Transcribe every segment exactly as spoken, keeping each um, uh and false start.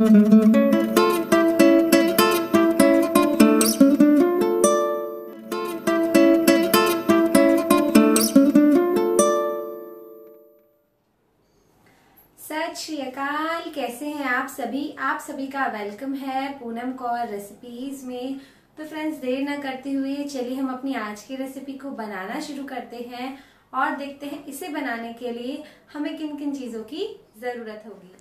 सत श्री अकाल। कैसे हैं आप सभी? आप सभी का वेलकम है पूनम कौर रेसिपीज में। तो फ्रेंड्स, देर ना करते हुए चलिए हम अपनी आज की रेसिपी को बनाना शुरू करते हैं और देखते हैं इसे बनाने के लिए हमें किन किन चीज़ों की ज़रूरत होगी।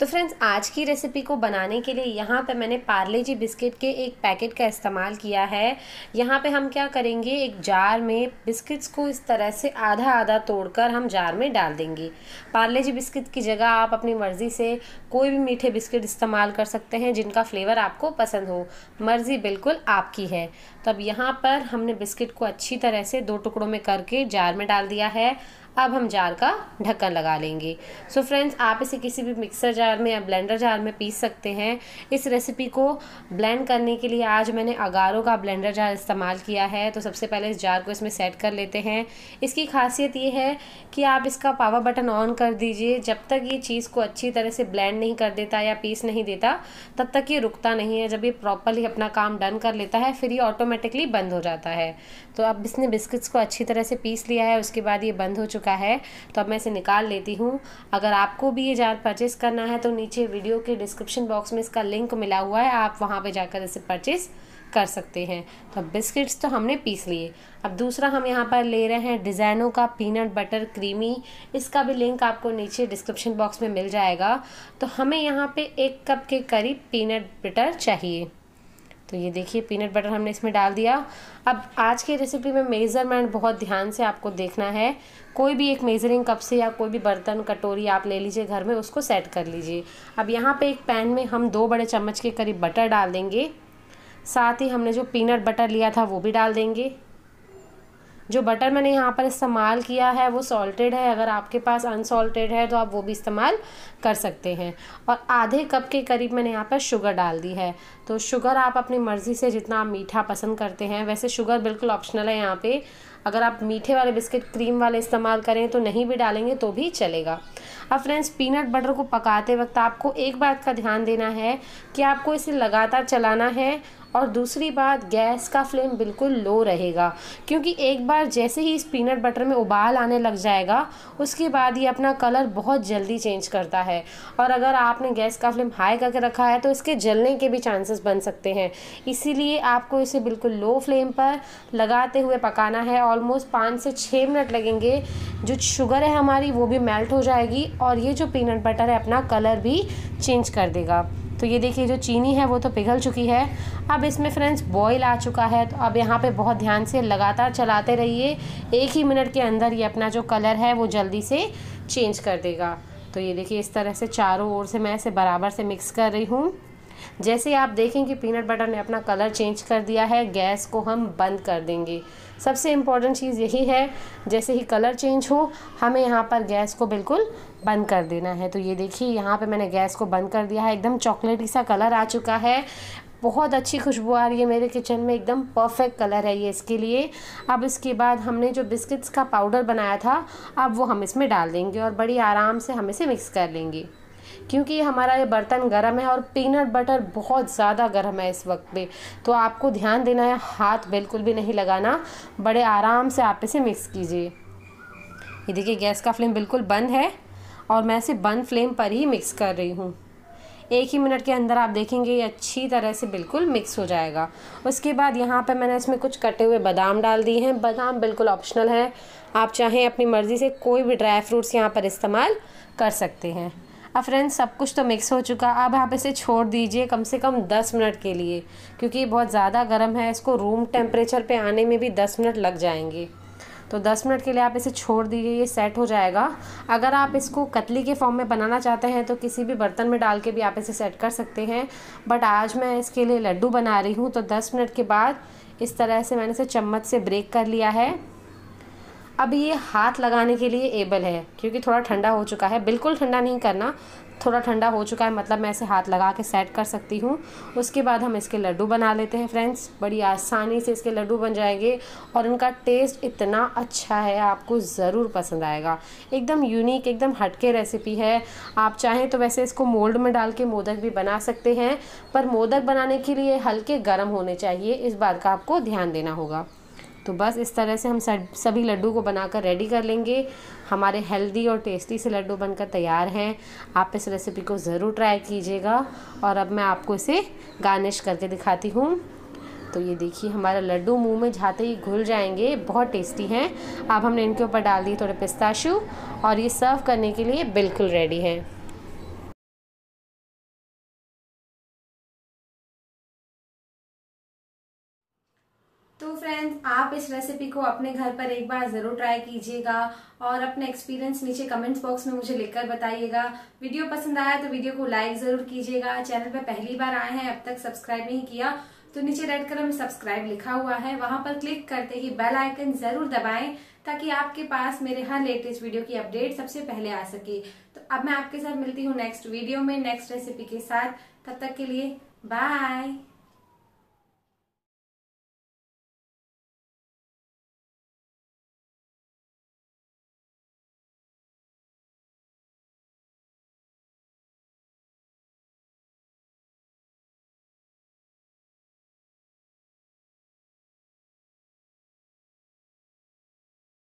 तो फ्रेंड्स, आज की रेसिपी को बनाने के लिए यहाँ पे मैंने पार्ले जी बिस्किट के एक पैकेट का इस्तेमाल किया है। यहाँ पे हम क्या करेंगे, एक जार में बिस्किट्स को इस तरह से आधा आधा तोड़कर हम जार में डाल देंगे। पार्ले जी बिस्किट की जगह आप अपनी मर्ज़ी से कोई भी मीठे बिस्किट इस्तेमाल कर सकते हैं जिनका फ्लेवर आपको पसंद हो, मर्ज़ी बिल्कुल आपकी है। तो अब यहाँ पर हमने बिस्किट को अच्छी तरह से दो टुकड़ों में करके जार में डाल दिया है। अब हम जार का ढक्कन लगा लेंगे। सो so फ्रेंड्स, आप इसे किसी भी मिक्सर जार में या ब्लेंडर जार में पीस सकते हैं। इस रेसिपी को ब्लेंड करने के लिए आज मैंने अगारो का ब्लेंडर जार इस्तेमाल किया है। तो सबसे पहले इस जार को इसमें सेट कर लेते हैं। इसकी खासियत ये है कि आप इसका पावर बटन ऑन कर दीजिए। जब तक ये चीज़ को अच्छी तरह से ब्लेंड नहीं कर देता या पीस नहीं देता तब तक ये रुकता नहीं है। जब ये प्रॉपरली अपना काम डन कर लेता है फिर ये ऑटोमेटिकली बंद हो जाता है। तो अब इसने बिस्किट्स को अच्छी तरह से पीस लिया है, उसके बाद ये बंद हो का है। तो अब मैं इसे निकाल लेती हूँ। अगर आपको भी ये जार परचेस करना है तो नीचे वीडियो के डिस्क्रिप्शन बॉक्स में इसका लिंक मिला हुआ है, आप वहाँ पे जाकर इसे परचेस कर सकते हैं। तो बिस्किट्स तो हमने पीस लिए। अब दूसरा हम यहाँ पर ले रहे हैं डिज़ाइनो का पीनट बटर क्रीमी। इसका भी लिंक आपको नीचे डिस्क्रिप्शन बॉक्स में मिल जाएगा। तो हमें यहाँ पे एक कप के करीब पीनट बटर चाहिए। तो ये देखिए, पीनट बटर हमने इसमें डाल दिया। अब आज की रेसिपी में मेज़रमेंट बहुत ध्यान से आपको देखना है। कोई भी एक मेज़रिंग कप से या कोई भी बर्तन कटोरी आप ले लीजिए घर में, उसको सेट कर लीजिए। अब यहाँ पे एक पैन में हम दो बड़े चम्मच के करीब बटर डाल देंगे। साथ ही हमने जो पीनट बटर लिया था वो भी डाल देंगे। जो बटर मैंने यहाँ पर इस्तेमाल किया है वो सॉल्टेड है। अगर आपके पास अनसॉल्टेड है तो आप वो भी इस्तेमाल कर सकते हैं। और आधे कप के करीब मैंने यहाँ पर शुगर डाल दी है। तो शुगर आप अपनी मर्ज़ी से जितना आप मीठा पसंद करते हैं, वैसे शुगर बिल्कुल ऑप्शनल है यहाँ पे। अगर आप मीठे वाले बिस्किट क्रीम वाले इस्तेमाल करें तो नहीं भी डालेंगे तो भी चलेगा। अब फ्रेंड्स, पीनट बटर को पकाते वक्त आपको एक बात का ध्यान देना है कि आपको इसे लगातार चलाना है। और दूसरी बात, गैस का फ्लेम बिल्कुल लो रहेगा, क्योंकि एक बार जैसे ही इस पीनट बटर में उबाल आने लग जाएगा उसके बाद ये अपना कलर बहुत जल्दी चेंज करता है। और अगर आपने गैस का फ्लेम हाई करके रखा है तो इसके जलने के भी चांसेस बन सकते हैं। इसीलिए आपको इसे बिल्कुल लो फ्लेम पर लगाते हुए पकाना है। ऑलमोस्ट पाँच से छः मिनट लगेंगे। जो शुगर है हमारी वो भी मेल्ट हो जाएगी और ये जो पीनट बटर है अपना कलर भी चेंज कर देगा। तो ये देखिए, जो चीनी है वो तो पिघल चुकी है। अब इसमें फ्रेंड्स बॉईल आ चुका है। तो अब यहाँ पे बहुत ध्यान से लगातार चलाते रहिए। एक ही मिनट के अंदर ये अपना जो कलर है वो जल्दी से चेंज कर देगा। तो ये देखिए, इस तरह से चारों ओर से मैं इसे बराबर से मिक्स कर रही हूँ। जैसे आप देखें कि पीनट बटर ने अपना कलर चेंज कर दिया है, गैस को हम बंद कर देंगे। सबसे इम्पॉर्टेंट चीज़ यही है, जैसे ही कलर चेंज हो हमें यहाँ पर गैस को बिल्कुल बंद कर देना है। तो ये देखिए, यहाँ पे मैंने गैस को बंद कर दिया है। एकदम चॉकलेटी सा कलर आ चुका है, बहुत अच्छी खुशबू आ रही है। मेरे किचन में एकदम परफेक्ट कलर है ये इसके लिए। अब इसके बाद हमने जो बिस्किट्स का पाउडर बनाया था अब वो हम इसमें डाल देंगे और बड़ी आराम से हम इसे मिक्स कर लेंगे, क्योंकि हमारा ये बर्तन गर्म है और पीनट बटर बहुत ज़्यादा गर्म है इस वक्त पे। तो आपको ध्यान देना है, हाथ बिल्कुल भी नहीं लगाना, बड़े आराम से आप इसे मिक्स कीजिए। ये देखिए, गैस का फ्लेम बिल्कुल बंद है और मैं इसे बंद फ्लेम पर ही मिक्स कर रही हूँ। एक ही मिनट के अंदर आप देखेंगे ये अच्छी तरह से बिल्कुल मिक्स हो जाएगा। उसके बाद यहाँ पे मैंने इसमें कुछ कटे हुए बादाम डाल दिए हैं। बादाम बिल्कुल ऑप्शनल है, आप चाहें अपनी मर्ज़ी से कोई भी ड्राई फ्रूट्स यहाँ पर इस्तेमाल कर सकते हैं। अब फ्रेंड्स, सब कुछ तो मिक्स हो चुका। अब आप इसे छोड़ दीजिए कम से कम दस मिनट के लिए, क्योंकि ये बहुत ज़्यादा गर्म है। इसको रूम टेम्परेचर पे आने में भी दस मिनट लग जाएंगे। तो दस मिनट के लिए आप इसे छोड़ दीजिए, ये सेट हो जाएगा। अगर आप इसको कतली के फॉर्म में बनाना चाहते हैं तो किसी भी बर्तन में डाल के भी आप इसे सेट कर सकते हैं। बट आज मैं इसके लिए लड्डू बना रही हूँ। तो दस मिनट के बाद इस तरह से मैंने इसे चम्मच से ब्रेक कर लिया है। अब ये हाथ लगाने के लिए एबल है, क्योंकि थोड़ा ठंडा हो चुका है। बिल्कुल ठंडा नहीं करना, थोड़ा ठंडा हो चुका है, मतलब मैं इसे हाथ लगा के सेट कर सकती हूँ। उसके बाद हम इसके लड्डू बना लेते हैं फ्रेंड्स। बड़ी आसानी से इसके लड्डू बन जाएंगे और इनका टेस्ट इतना अच्छा है, आपको ज़रूर पसंद आएगा। एकदम यूनिक, एकदम हटके रेसिपी है। आप चाहें तो वैसे इसको मोल्ड में डाल के मोदक भी बना सकते हैं, पर मोदक बनाने के लिए हल्के गर्म होने चाहिए, इस बात का आपको ध्यान देना होगा। तो बस इस तरह से हम सभी लड्डू को बनाकर रेडी कर लेंगे। हमारे हेल्दी और टेस्टी से लड्डू बनकर तैयार हैं। आप इस रेसिपी को ज़रूर ट्राई कीजिएगा। और अब मैं आपको इसे गार्निश करके दिखाती हूँ। तो ये देखिए, हमारा लड्डू मुंह में जाते ही घुल जाएंगे, बहुत टेस्टी हैं। अब हमने इनके ऊपर डाल दिए थोड़े पिस्ताशू और ये सर्व करने के लिए बिल्कुल रेडी है। तो फ्रेंड्स, आप इस रेसिपी को अपने घर पर एक बार ज़रूर ट्राई कीजिएगा और अपना एक्सपीरियंस नीचे कमेंट्स बॉक्स में मुझे लिखकर बताइएगा। वीडियो पसंद आया तो वीडियो को लाइक ज़रूर कीजिएगा। चैनल पर पहली बार आए हैं, अब तक सब्सक्राइब नहीं किया तो नीचे रेड कलर में सब्सक्राइब लिखा हुआ है, वहां पर क्लिक करते ही बेल आइकन जरूर दबाएं ताकि आपके पास मेरे हर लेटेस्ट वीडियो की अपडेट सबसे पहले आ सके। तो अब मैं आपके साथ मिलती हूँ नेक्स्ट वीडियो में नेक्स्ट रेसिपी के साथ। तब तक के लिए बाय।